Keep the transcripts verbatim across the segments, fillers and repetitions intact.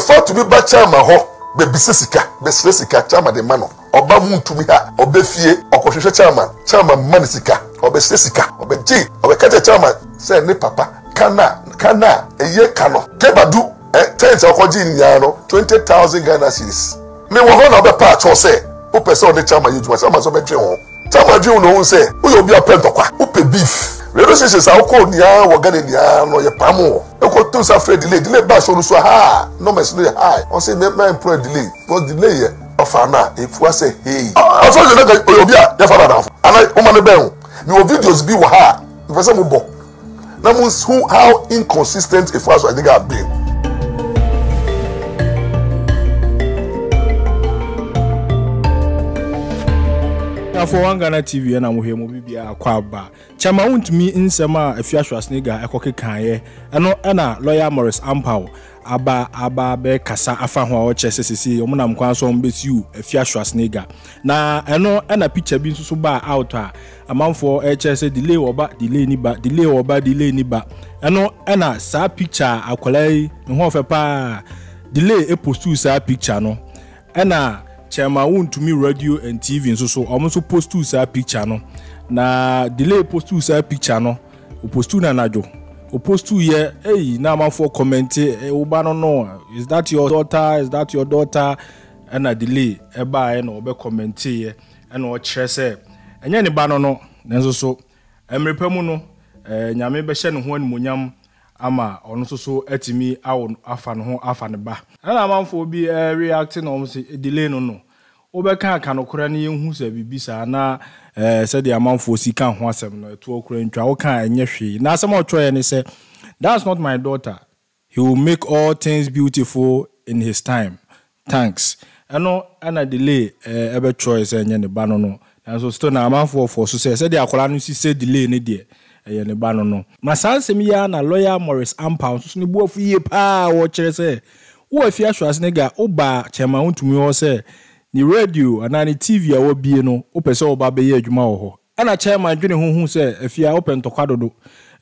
prefer to be by chairman ho be bisesika be sresika chairman de mano oba Wontumi ha obefie okohwehwe chairman chairman manisika obesesika obeji obekaje chairman say ne papa kana kana eye kano kebadu eh tense okoji nyano twenty thousand Ghana cedis me wo ho na obepa cho say o person de chairman yejuma chairman so betwe ho chairman dwe no ho say o yo bia pentokwa o pe beef Rero sisi sa uko ni ya wagane ni ya no ye pamo. Eko tu sa fre delay delay ba show so ha no me no ha. On say make my employ delay. What delay here? Ofana if we say hey. Ofo je na ka obi a ya fara da. Ana o ma no be hu. Ni videos bi wo ha. If say mo bo. Na mo who how inconsistent if us I think I've been. For One Ghana T V and I'm here movie kwaba Chairman Wontumi nsema Afia Schwarzenegger ekokekaye eno na lawyer Maurice Ampaw aba aba be kasa afa ho o chese sisi omo na mkwa so mbetiu Afia Schwarzenegger na eno na picture bi nsusu ba out a amanfo e chese delay oba delay ni ba delay oba delay ni ba eno na sa picture akolai ho ofepa delay e postu sa picture no ena Chairman Wontumi radio and T V so so omo so post to sa picture no na delay post to sa picture no o post to na najo o post to here eh na man for comment eh oba no no is that your daughter is that your daughter and a delay e ba e na obe comment here and o chere say enye ne ba no no nzo so emrepemu no eh nyame be hye ne ho animonyam ama ono so so etimi awo afa no ho afa ne ba na manfo bi eh, reacting on say delay no no obeka aka no kora ne yehu sa bibisa na eh said the manfo sika ho asem no to okura ntwa wo kan enye hwe na asem ochoye ne say that's not my daughter, he will make all things beautiful in his time, thanks ano ana delay eh, ebe choice enye ne ba no no so still na manfo for so say said the akora no si say delay ne de eye ne ba no no masansem ya na lawyer Maurice Ampaw so ne buafu ye pa wo kire se wo Afia Schwarzenegger oba Chairman Wontumi wo se ni radio ana ni T V a wo bie no wo pese oba be ye adwuma wo ho ana chairman dwene honhu se afia wo pentokwa dodo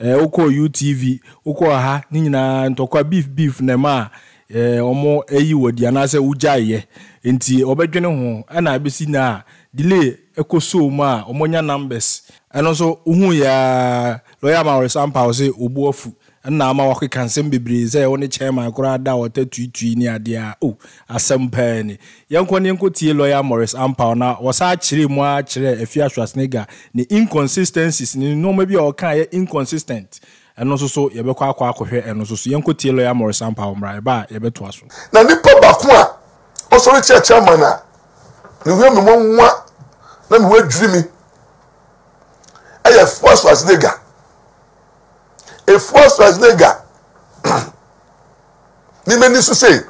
eh wo ko U T V wo ko ha ni nyina ntokwa beef beef na ma eh omo eyi wodi ana se ujaye enti obedwene ho ana abesi na delay ekoso ma omonya numbers eno so uhu ya lawyer Maurice Ampaw say obuofu na ama wakekansem bebre say woni chairman kura da otatutui ni ade a o asempa ni yenko ni yenko tie lawyer Maurice Ampaw na wosa chire mu a chire Afia Schwarzenegger ni inconsistencies ni no ma bi o kan inconsistent eno so so yebekwa akwa akohwe eno so so yenko tie lawyer Maurice Ampaw mra ba yebeto aso na nipa ba ko a osori che chairman a ni hwe me nwa na me wadwiri mi eye force was nega e force was nega ni me ni so say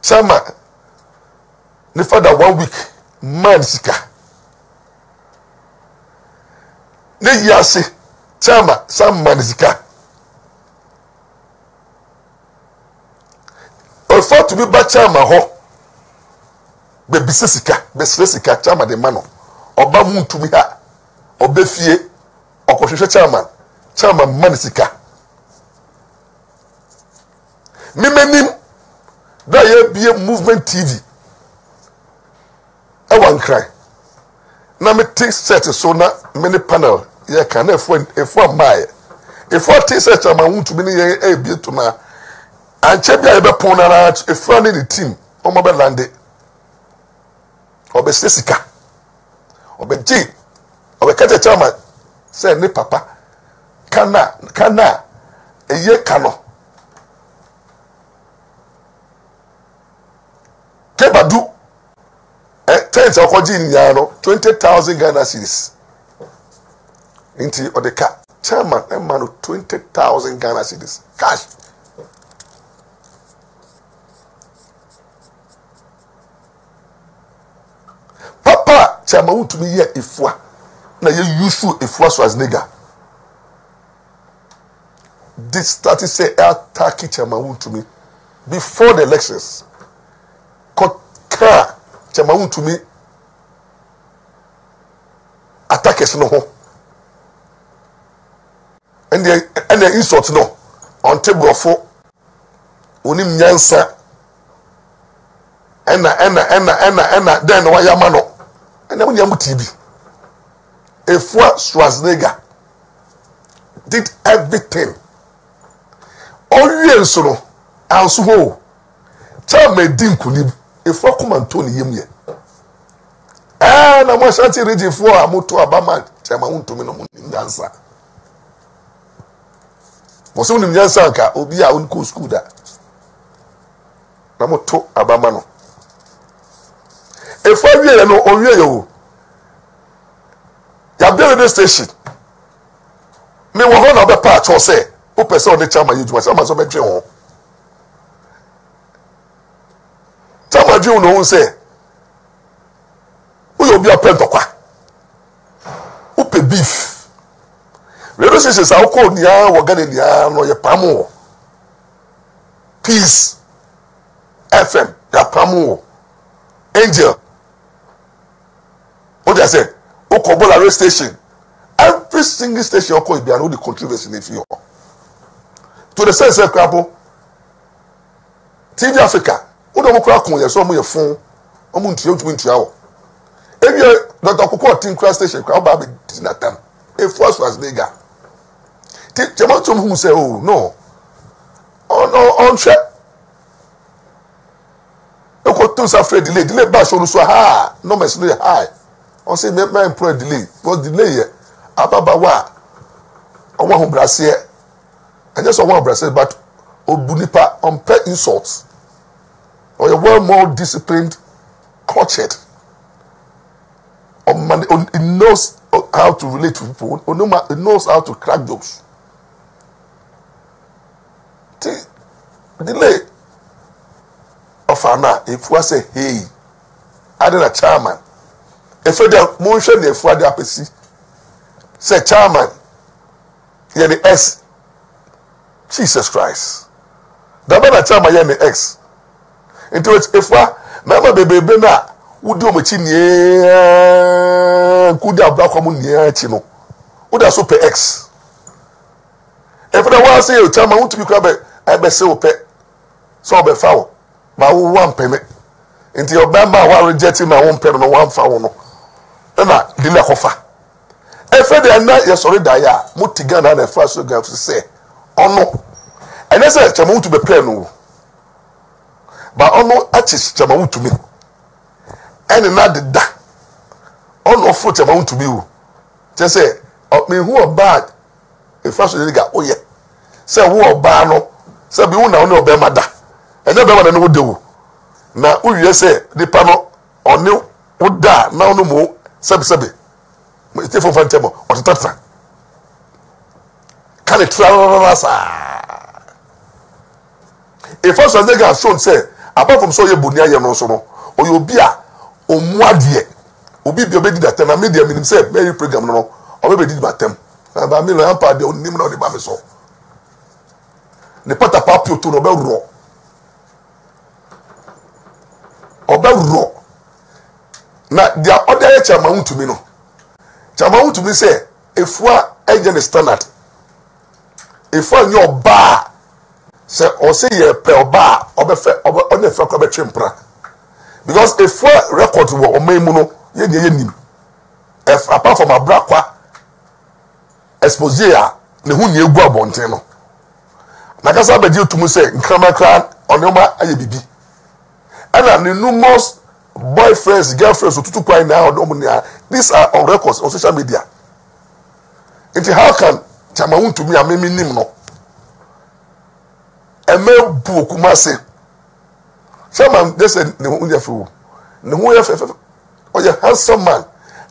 chama ni father one week man sika ni yase chama some man sika e force to be ba chama ho be bisesika be sresika chama de mano oba Wontumi ha obefie okohwehwe chama chama manisika mimenim da ye bie movement T V I wan cry na me take set so na many panel ye can if when if one buy if what take set Chairman Wontumi ni ye e bie to na anche bia ye be pon na na e friend the team o mo be lande obe sesika obe ji obe kete chama say ne papa kana kana eye kano kebadu eh tense okoji nyano twenty thousand Ghana cedis inti odeka chama e manu twenty thousand Ghana cedis cash Chairman Wontumi here ifwa na ye useful ifwa so as nigga this started say attack Chairman Wontumi before the elections kotka Chairman Wontumi attack us no ho and the and the insult no on table for unim nyansa ena ena ena ena ena den wa yama no ena munya mutibi Afia Schwarzenegger did everything oyen soro anso ho chairman din kunib Afia kuma ntoni yemye eh na mo shanti ready for amoto abama Chairman Wontumi no munim nyansa Mose unim nyansa ka obi a unko school da Namoto abama no. If I wear no or wear you, you're building this station. Me will run out the patch or say, who person the chairman you do, someone's on my dream. Tell my dream, no one say, who will be a pen doctor? Who pay beef? Real sisters are called the yard, we're getting the yard, or your pamo. Peace. F M, Yapamo, Angel. What I said, Okobola rail station. Every single station is behind all the controversy in the field. To the sense of Crabo, T V Africa, who don't crack on your son, your phone, or moon to you to hour. If you're not a cocoa team crash station, crowd by the time, a force was nigger. Take your mountain who say, oh no, oh no, on track. Don't afraid delay. Delay back show so high. No mess no high. On say make my employee delay. What delay here? Ababa wa. I want Brazil. I just want Brazil, but Obunipa on pay insults. Or a well more disciplined, cultured. Or man, it knows how to relate to people. Or no man, it knows how to crack jokes. Delay. Fana if we say hey add a chairman if we dey mention if we dey apesi say chairman here the x Jesus Christ that be na chairman here the x into it if we remember bebebe na we do much nie ku da black come nie chi no we da super x if we want say chairman want to be crab I be say ope so be fawo my one penny. Into your bamba while rejecting my own penny, no one found no. Emma, Dilla Hoffa. If they are not your sorry dia, Mutigan and a flash of girls say, oh no. And I said, Chamu to be plain, no. But oh no, Achis Chamu to me. And another da. Oh no, foot Chamu to me. Just say, of me who are bad. A flash of the nigga, oh yeah. Say, who are bad, no. Say, be one now, no, be mother. And then I know do. Now, who you say, the panel or new would die now no more, sub subby. It's different from Fantemo or the Tatra. Can it travel? If first as they got shown, say, apart from so you bunya no so, or you'll be a umwadie, or be your baby that I made them in himself, very program no, or maybe did my temp. And by me, I am part of the name of the Bamiso. The Pata Papio to Nobel Raw. Oba raw. Na dia other Chairman Wontumi no. Chairman Wontumi say Afia engine standard. Afia nyo ba. Say or say ye pe oba obefe onefe ko betwe mpra. Because Afia record wo oman mu no ye ye nim. If apart from abrakwa exposure ne hu ne egu abonten no. Na kasa be di otumu say nkramakra onoma aye bibi. And the numerous boyfriends, girlfriends, these are on records on social media. And how can Chairman Wontumi and me name no? And me bukuma say, Chairman, they said the one year for, the one year for, or your handsome man,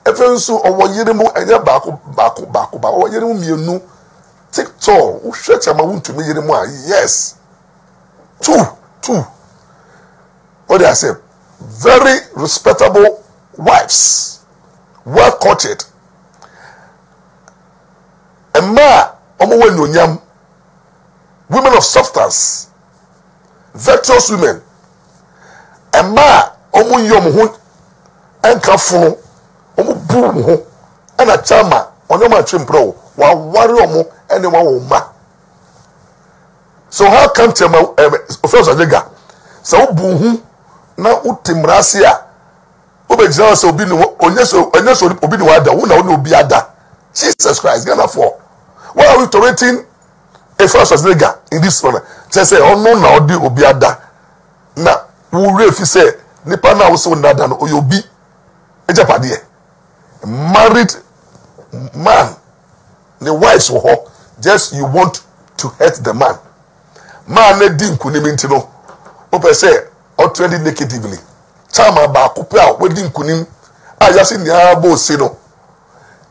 everyone so or one year more and your backo backo backo backo or your me no, take tall, who stretch Chairman Wontumi anymore? Yes, two, two. What do I say? Very respectable wives, well cultured. And ma, women of substance, virtuous women. And ma, omu yom hun, and kafun, omu boom hun, and a chama, on your matrim bro, while warrior, and a woman. So how come Chairman Wontumi so buhu na utimrasia obejewa so obi no onyeso onyeso obi no ada wo na wo obi ada. Jesus Christ, Ghana for. Why are we tolerating a Afia Schwarzenegger in this manner? Just say oh no na odi obi ada. Na wo refi say nipa na wo so nada no oyobi. Ejapade e. Married man, the wives were ho. Just you want to hurt the man. Man, let him come into no. Ope say, or trending negatively. Chama ba kupea wedding kunim. I just in the abo say no.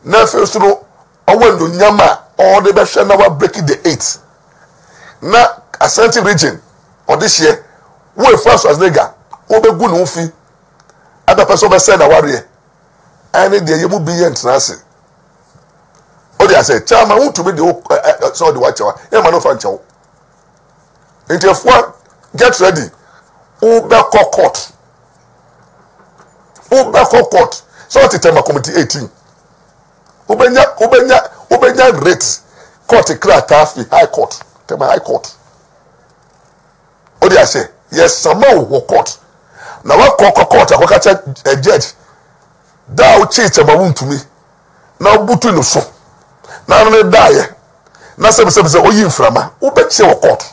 Now first no, I went to Nyama or the best now breaking the eight. Now Ashanti region or this year, we first as nigga. Obe gun ufi. Other person be say na warrior. I need the you be international. Oh, they say, Chairman Wontumi, the so the white chawa. Yeah, man, no fan chawa. Interfere, get ready. Uber court. Uber court. So what the time committee eighteen. Ubenya, ubenya, ubenya rate. Court a clear task. High court. Tell my high court. Oh, they say, yes, someone will court. Now what court court? I will catch a judge. That will change Chairman Wontumi. Now butu no so. Na no die na se se se oyi mframa wo be che wo court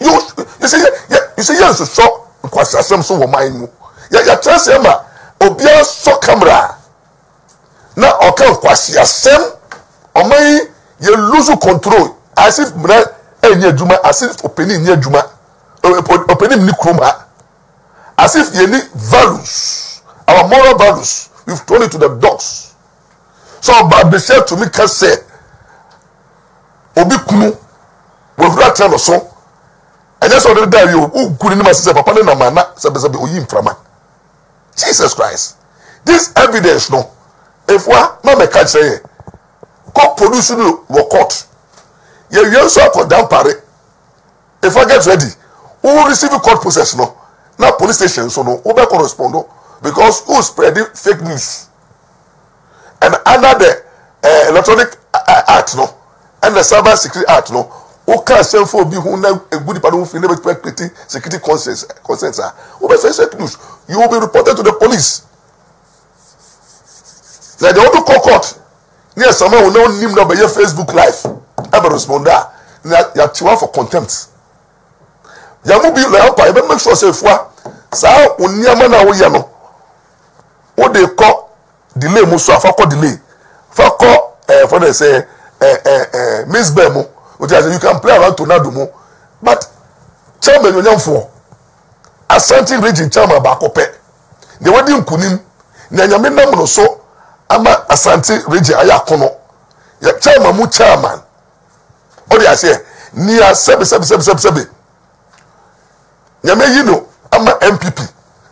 you you say you say yes so Kwasi Asenso wo man mu ya ya trance ma obi so camera na o kan Kwasi Asenso o man you lose control as if na enye adwuma as if opening enye adwuma opening ni krom ha as if you need values our moral values we've thrown it to the dogs. So, but they said to me, can say, Obi Kunu, we've not tell us so. And that's what they tell you, who couldn't say, Papa, no, man, Jesus Christ. This evidence, no. If what, Mamma can say, court production were caught. You also have called Dampare. If I get ready, who will receive court process, no? Now, police station, so no, who will correspond, no? Because who spreading fake news? And under the uh, electronic uh, act, no, and the cyber security act, no, who can send for be who now a good people who never creating security consents, consents are over fake news. You will be reported to the police. Like the auto court, near someone who know name number your Facebook live, ever respond that you are too for contempt. You will be like, I even make sure say for so when your man away, you know what they call. Delay muso afako delay afako eh for they say eh eh eh Miss Bemo which is you can play around tornado mo but Chairman Wontumi Ashanti region Chairman Bakope the wadi nkunim na nyame nam no so ama Ashanti region ayakono ya Chairman mu Chairman o dey say near sebe sebe sebe sebe sebe nyame yi no ama M P P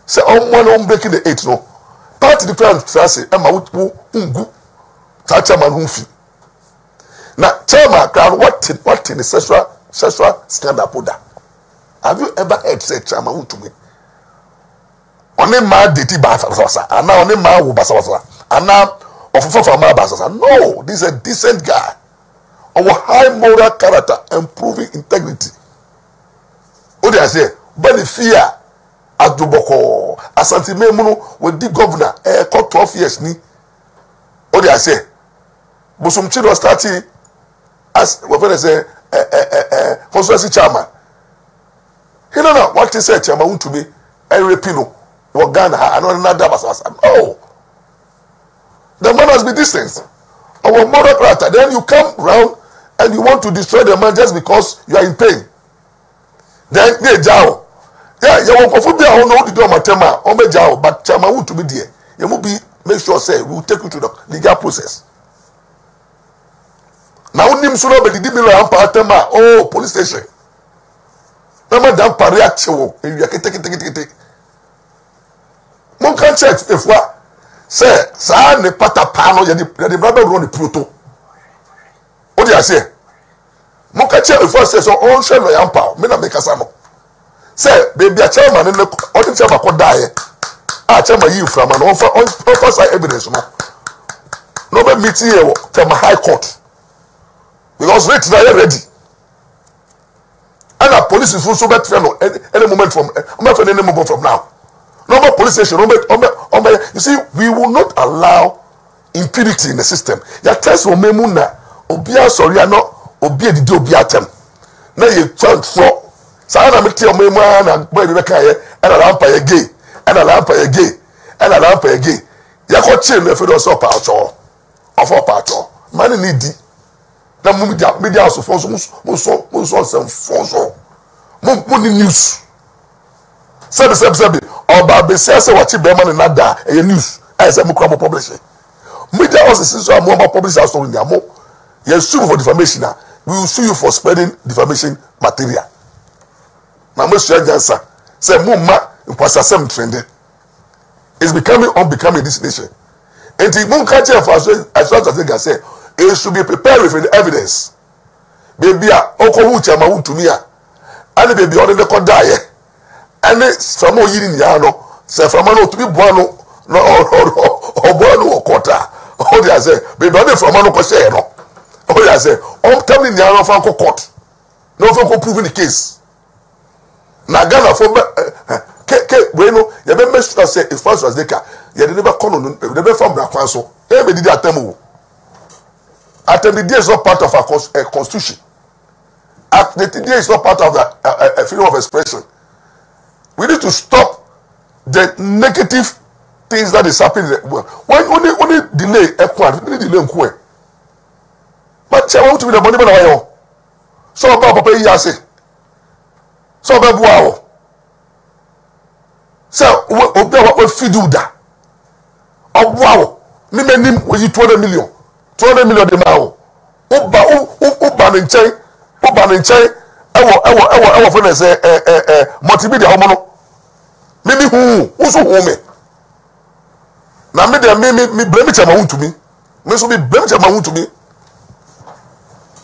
say on one on breaking the eight no. Part of the plan say, "Emma, we go ungu, touch man unfi." Now, Chairman, what what in sexual sexual scandal poda? Have you ever heard say Chairman Wontumi? Only man deti ba sasa, and now only man wo ba sasa, and now ofofo for man ba sasa. No, this is a decent guy, our high moral character, improving integrity. What do I say? Benefia. Aduboko, Asante Memuno, with the governor, eh, court twelve years ni. What do I say? But some children starting as what they say, eh, eh, eh, eh, constituency chairman. He don't know what he said, Chairman Wontumi, Henry Pino, Wagana, and all another basas. Oh, the man must be distant. Our moral character. Then you come round and you want to destroy the man just because you are in pain. Then they jaw. Yeah, you won't confuse me. I don't know what to do on my tema. On my job, but Chairman Wontumi there. You must be make sure say we will take you to the legal process. Now, name sure be the dimilo ampa tema. Oh, police station. Now, man, damn parry action. You take take take take take. Mon can check if what say sa ne pata pano ya di ya di brother run the proto. What do you say? Mon can check if what say so on share lo ampa. Me na make asamo. Say, baby, a chairman in the audience could die. I tell my you from an offer on purpose evidence. No, but meet here from a high court because rates are already. police is so bad fellow any moment from any moment from now. Number police station, you see, we will not allow impurity in the system. Your test will be obia sorry, no obia the do obia tem. Now you turn for Sana make your memo and boy be can and a lamp again, and a lamp again, and a lamp again. You got chain if you don't stop out all. Of our part all. Money need the media media also for so so money news. Sabi sabi sabi. Or baby says what you beman and other a news as a mucramo publishing. Media also since I'm more published also in the ammo. You're sued for defamation. We will sue you for spreading defamation material. Now, Mister Jansa, say Mumma was a same trend. It's becoming unbecoming this nation. And the Moon Catcher for as well as I say, it should be prepared with the evidence. Baby, Okohucha Mahu to me, and the baby on the Kodaya, and some more Yin Yano, Saframano to be Buano, no, or Buano or Kota. Oh, they say, baby, from Mano Cosero. Oh, they say, I'm telling the Yano Franco court. No Franco proving the case. Nagana for K. Bueno, you have been say if France was Deca, you had never called on the never from Braquanso. Every day at Temu. At the day is not part of our constitution. At the day is not part of the freedom of expression. We need to stop the negative things that is happening. Why only only delay a quad, only delay a quad. But I want to be the money man away. So about Papa Yase. So about wow. So what we feed you that. Oh wow. Me menim we twenty million. twenty million de mao. Oba oba ne nche. Oba ne nche. Ewo ewo ewo ewo for say eh eh eh multimedia homo no. Me me hu, uso hu me. Na me de me me blame Chairman Wontumi. Me so be blame Chairman Wontumi.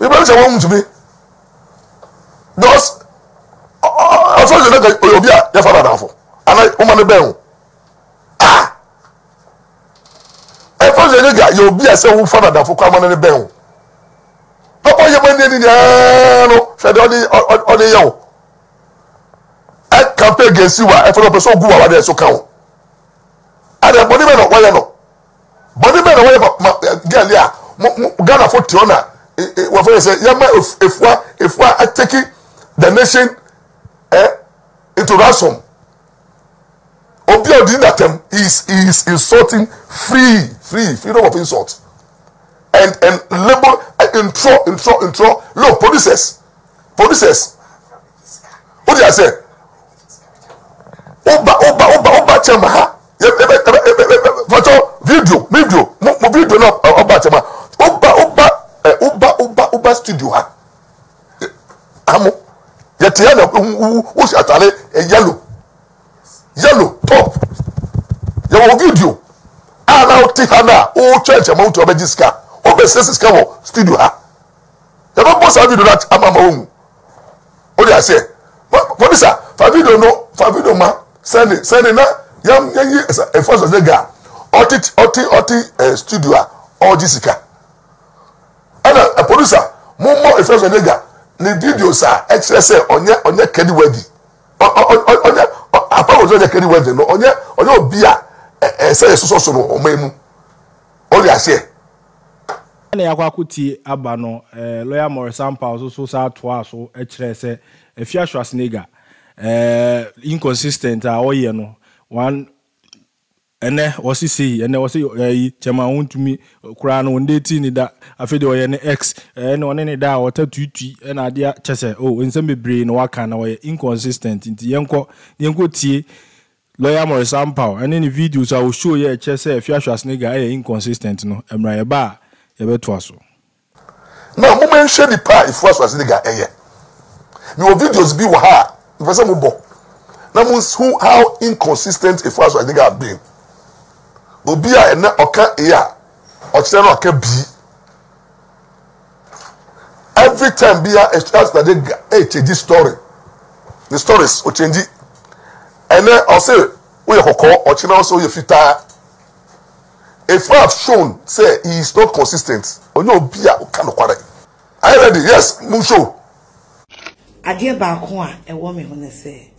Me blame Chairman Wontumi. Those I thought you know that you be a father now for. And I woman bell. Ah. I thought you know that you be a son father now for come on the bell. Papa you when you no, she don on the young. I campaign against you. I for person go over there so can. And the body man no why no. Body man no why girl here. Ghana for Tiona. We for say yama if if we if we are taking the nation eh, into ransom. Obia that term is is insulting free, free, freedom of insult, and and label intro, intro, intro. Look, producers, producers. What did I say? Oba, oba, oba, oba, chama ha. Video, video, video na oba chama. Oba, oba, oba, oba, oba studio ha. Amo. Yet yellow, who's at a yellow, yellow top. You will video. And now Tihana, oh church amount of this car. Obey says come studio. You don't boss have you do that. I'm my own. What I say? What is that? Favido no, Favido ma, send it, send it now. Yam Yang is a first of the guy. Oti, Oti, Oti, studio, or Jessica. And a producer, more more first of the guy. The video sir, X S L on your on your candy wedding. On on on your apart was on your candy wedding. On your on your beer. Eh say so so so no omemu. Only I say. Na yakwa kuti aba no eh lawyer Maurice Ampaw so so sa to aso e kire say Afia Schwarzenegger eh inconsistent a oye no one ene wosi si ene wosi eh Chairman Wontumi kura no ndeti ni da afede oye ne x eh no ne ne da wota tutui e na dia chese oh nsem bebre no waka na oye inconsistent nti yenko yenko tie lawyer Maurice Ampaw ene ni videos I will show ye chese Afia Schwarzenegger e inconsistent no emra ye ba ye beto aso na mo men share the part Afia Schwarzenegger eye ni o videos bi wo ha ifese mo bo na mo who how inconsistent Afia Schwarzenegger have been. Obia and Oka Ea or Channel K B. Every time Bia a chance that they change this story. The stories will change it. And then I'll say, we are or China also your fita. If I have shown, say he is not consistent, or no Bia or Kanokare. I ready, yes, Musho. Adia Bakua, a woman who say.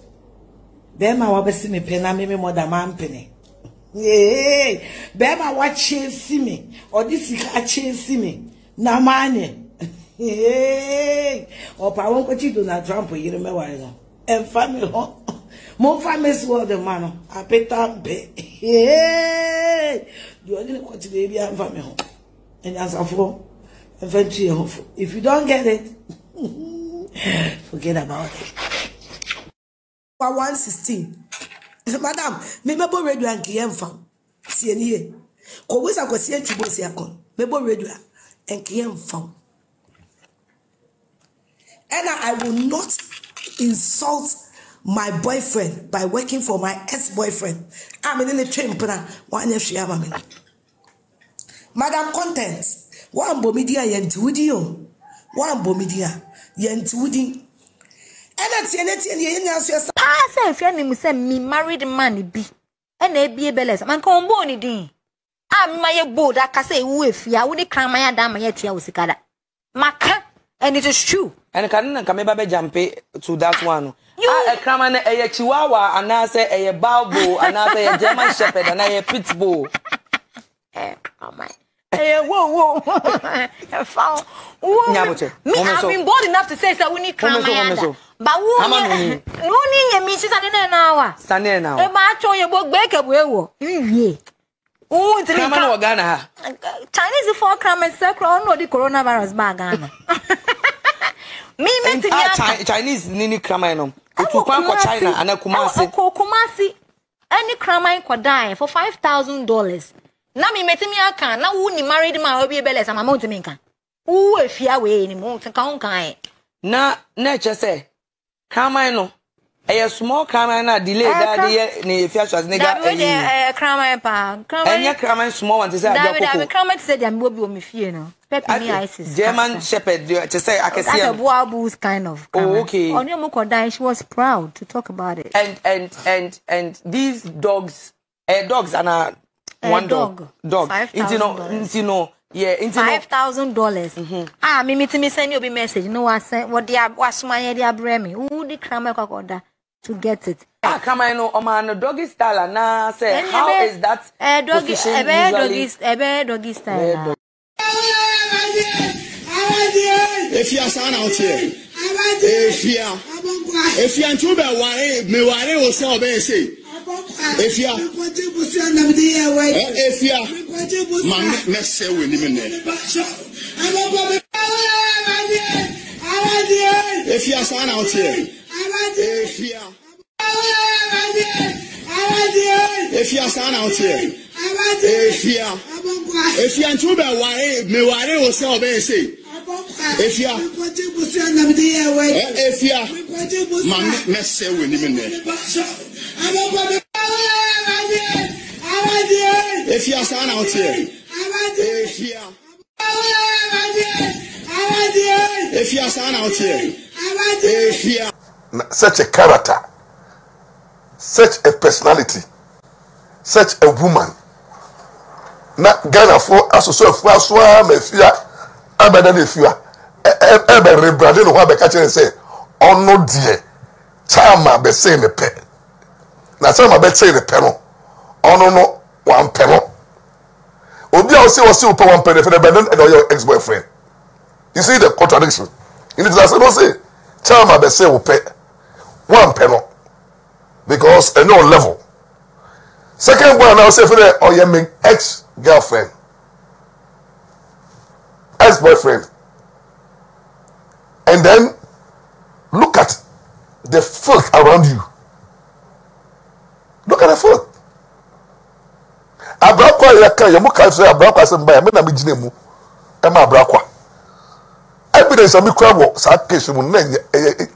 Bema wabesi me pena me me moda mampene. Yay! Bema wache si me. Or this ache si me. Na mane. Yay! Or pawon kochi Donald Trump you remember why. And family ho. Mo famous word the man. A peta be. Yay! You only want to be a family ho. And as a fool, eventually hopeful. If you don't get it, forget about it. one sixteen. Madam, me mebo radio and Kien Fam. See any here. Kowesa ko see Chibosiakon. Mebo radio and Kien Fam. And I will not insult my boyfriend by working for my ex-boyfriend. I'm in the train plan. One year she am. Madam Contents. One bomedia yen tudio. One bomedia yen tudio. I say, if you say me married man, be and a be a bellas. I'm going to I'm my boat. I can say, if you would cram my damn my tree, I was a Maka, and it is true. And can come jump to that one. You are a cram and a chihuahua, and I say a balbo, and I say a German shepherd, and I a pit bull. Oh my. Whoa, whoa, me, I've been bold enough to say that we need cram my but woman, morning she's an hour. Sunday now. About your book back up. Oh, Chinese for crime and circle or the coronavirus bag. Me, Chinese Nini Cramano. China and a Kumasi. Kumasi. Any crime could die for five thousand dollars. Now me met me a can. Now who married my hobby bellas and my mountain maker. Oh, if you are way in mountain county. Na, nature say. Crime no. A small crime na delay that year ne Afia Schwarzenegger. That crime pa. Crime small one to say that crime said them will be on me fear no. Pepper me ISIS. German shepherd to say I can see. That's a boabu's kind of. Oh okay. Onye Mukoda she was proud to talk about it. And and and and these dogs eh dogs and a one dog. Dog. You know, you know. Yeah, five thousand dollars. Mm-hmm. Ah, me meeting me send you a message. No, I sent what they are was my idea bremi. Who the crammer order to get it? Ah, come I know, man, doggy style. Now say, how is that? A doggy, a bear doggy, a bear doggy style. If you are son out here, if you are, if you are too bad, why me worry was so busy. If you are, if you are, man, let's say we live in there. If you are someone out here, if you are, if you are someone out here, if you are, if you are too bad, why me worry was so busy. If you are, if you are, man, let's say we live in there. If you are someone out here, if you are, if you are someone out here, if you are such a character, such a personality, such a woman, not Ghana for us to serve for us. If you are, if you are, and say, oh no, dear, Chama be saying the pet. Na say my bet say the penal. Ono no one penal. Obi a say was say upa one penal for the bendon and your ex boyfriend. You see the contradiction. You need to say no say. Tell my bet say upa one penal because at no level. Second one now say for the or your main ex girlfriend, ex boyfriend, and then look at the filth around you. Look at the foot. Abrakwa yaka yamuka so abrakwa se mba me na mejine mu e ma abrakwa. Evidence am kura wo sa case mu na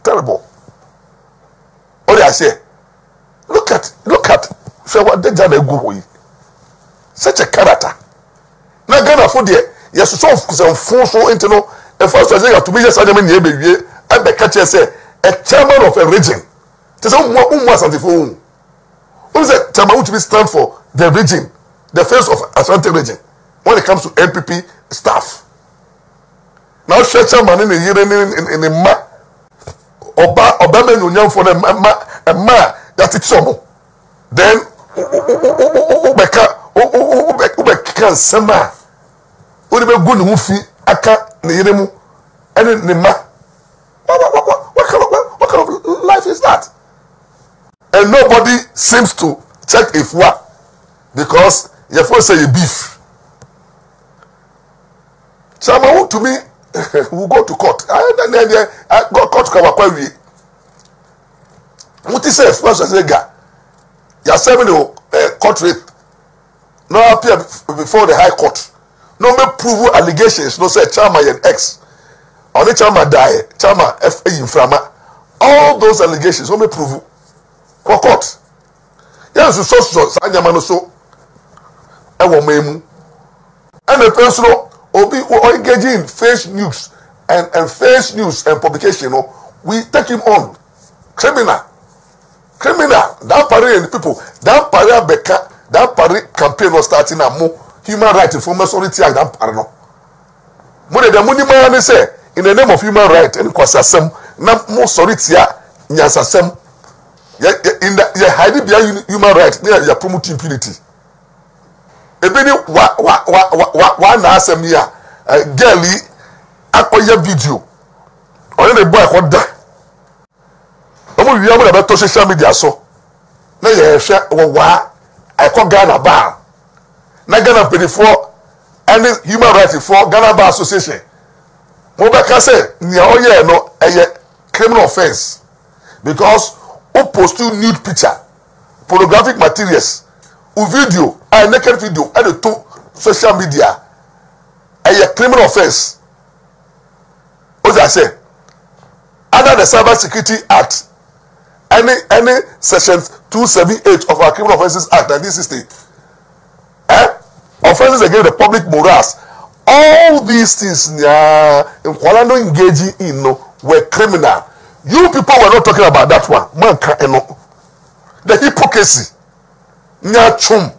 terrible. Ori ase. Look at look at so what dey jana egu hoyi. Such a character. Na Ghana for there yes so so fun so into no e first say you to be just adem na e be wie e be catch say a chairman of a region. Tese wo wo something for who is it? Chairman Wontumi stand for the region, the face of Ashanti region, when it comes to N P P staff. Now, Chairman in the year in the ma Oba Obama Nunyan for a ma that it's so. Then Ubeka Ubeka Sama Uribe Gun Mufi Aka Niremu and Nima. What kind of life is that? And nobody seems to check if what because your first say you beef. Chairman Wontumi will go to court. I don't know. I go court to cover query. What is it? First, I say, "Guy, you are serving the court rape. No appear before the high court. No make prove allegations. No say Chairman and ex. Only Chairman die. Chairman F A inframa. All those allegations. No make prove. For court. Yes, you so so. Sanjama no so. I want me. And the personal." Obi or engaging in fake news and, and fake news and publication, you know, we take him on. Criminal. Criminal. Dampare and the people. Dampare Beka. Dampare campaign was starting a more human rights information. Dampare no. Mune da muni mayane say, in the name of human rights, and Kwasi Asenso, na mo soritia, nyasasem. In the ye hiding behind human rights, they are promoting impunity. Ebeni wa wa wa wa wa na asemia girli akoya video onye dey boy ko da omo wi amu na be to social media so na ye hwe wo wa I ko Ghana Bar na Ghana twenty-four and human rights for Ghana Bar Association mo be ka say ni oye no eye criminal offense because o post nude picture pornographic materials u video a naked video at the two social media a criminal offense. As I say, under the Cyber Security Act, any any section two seventy-eight of our Criminal Offences Act nineteen sixty, eh? Offenses against the public morals, all these things yeah, in Kuala engaging in no, were criminal. You people were not talking about that one. Man can't know. The hypocrisy. Nyachum.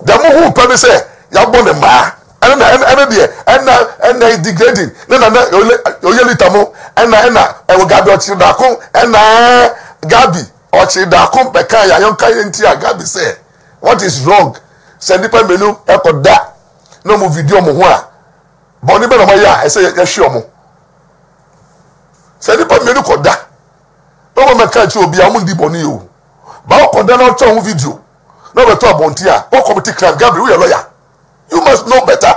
The more who probably say, "You're born a man," and and and the and and and degrading. Then and you you you tamo and and and we gabi ochi dakun and gabi ochi dakun peka ya yon kai enti gabi say, "What is wrong?" Send people menu eko da no mu video mu hua. Boni be no ma ya I say ya show mu. Send people menu ko da. No ma ka chi obi amundi boni yo. Ba ko da no ton video. No better bontia. What committee crime? Gabriel, you're a lawyer. You must know better.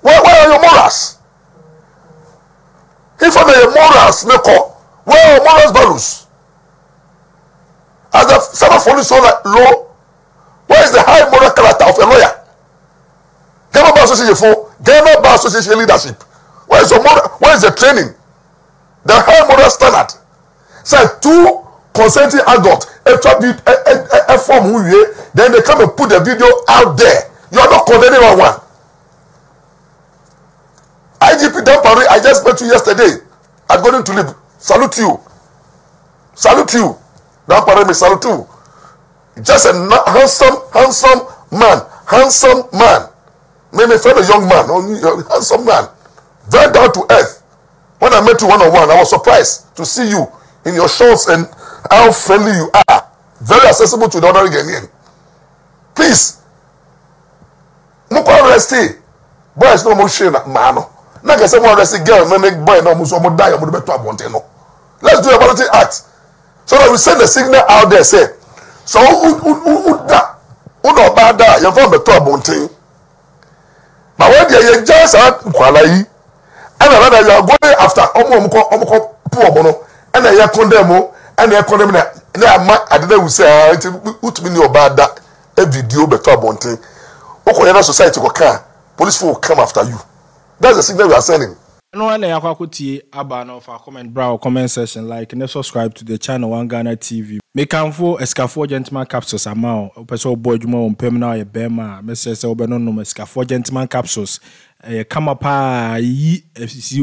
Where, where are your morals? If I'm a morals, Neko, where are your morals values? As the seven for this law, where is the high moral character of a lawyer? Ghana Bar Association for Ghana Bar Association leadership. Where is your moral? Where is the training? The high moral standard. Say two consenting adults. A form who you then they come and put the video out there. You are not condemning on one. I G P Dampare, I just met you yesterday. I'm going to live. Salute you. Salute you. Dampare me salute you. Just a handsome, handsome man. Handsome man. Maybe a fellow young man. Handsome man. Very down to earth. When I met you one on one, I was surprised to see you in your shorts and how friendly you are. Very accessible to the ordinary Ghanaian. Please. Mukwa resti. Boys no more shame mano. Like I said, one resti girl, no make boy no more so die or better abonte no. Let's do a voluntary act. So that we send a signal out there, say. So da uno bada you from better abonte. But when they just out kwalai, and another you are going after omo omo omo poor bono, and they are condemn. And they condemn that. I didn't will say, I would mean about that. A video better bonting. What society will come? Police will come after you. That's the signal we are sending. No one I could see about our comment brow comment section like and subscribe to the channel One Ghana T V. Make come for a scaffold gentleman capsules amount. Opeso boy more on permanent a bema. Messes Obano no scaffold gentleman capsules. A come up ye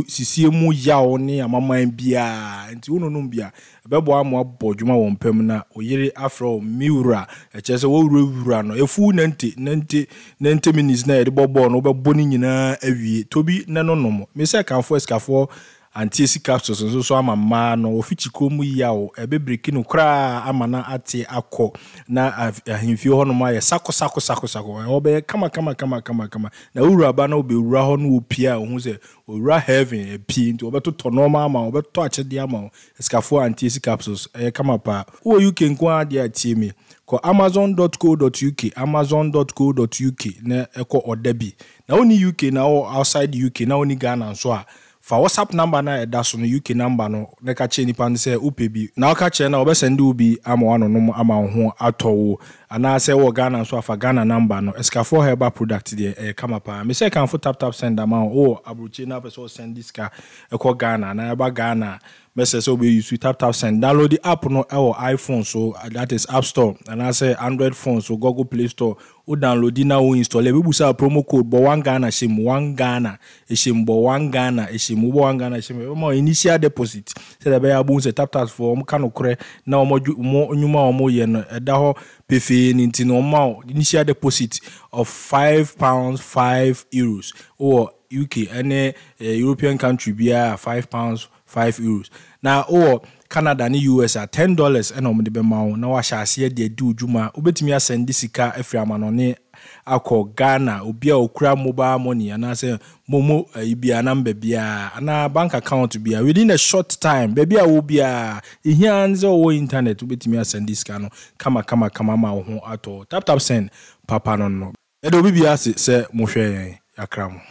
see mu yao ni a mamma and bia and you no bia. A bebo more bojuma on permanent or yere afro mura. A chess a wool run or a fool ninety ninety ninety minutes near the bob born over boning in a every to be nanonomo. Miss I can for a scaffold. anti capsules nso so ama ma no ofichiko mu ya o ebebreki no kra ama na ate akọ na ahemfie ho no ma ye sako sako sako sako obe kama kama kama kama kama na uru aba na obe ura ho no opia o hu se ura heaven e pi nti obe to to normal ama obe to achede ama escafo anti capsules e kama pa wo U K nko ade atie mi ko amazon dot co dot U K amazon dot co dot U K na eko odabi na oni U K na outside U K na oni Ghana nso a fa WhatsApp number na e da so no U K number no na ka che nipa nse upebi na o ka che na obesende ubi ama wano no ama ho atowo ana se wo Ghana so afa Ghana number no escafo herbal product there e kama pa me se kan fo tap tap send am o abrochi na person send this ka e ko Ghana na e ba Ghana message so be use tap tap send download the app no our iPhone so that is App Store and I say Android phone so Google Play Store o download it now install e be busa promo code but one Ghana shim one Ghana shim but one Ghana shim but one Ghana shim e mo initial deposit say that be abun say tap tap for mo kan okre na mo nyuma mo ye no e da ho pefe ni nti no mo initial deposit of five pounds five euros or U K any European country be five pounds five euros. Now, or Canada and U S are ten dollars and on the bemao. Now I shall see the do Juma. Ubetimia send this car every man I call Ghana, Ubia Okra mobile money, and I say Momo Ibia number bia and our bank account to be within a short time. Baby, I will be a hands or internet. Ubetimia send this canoe. Kama kama kama mao at all. Tap tap send, Papa no no. Edo Bibia say, Moshe Akram.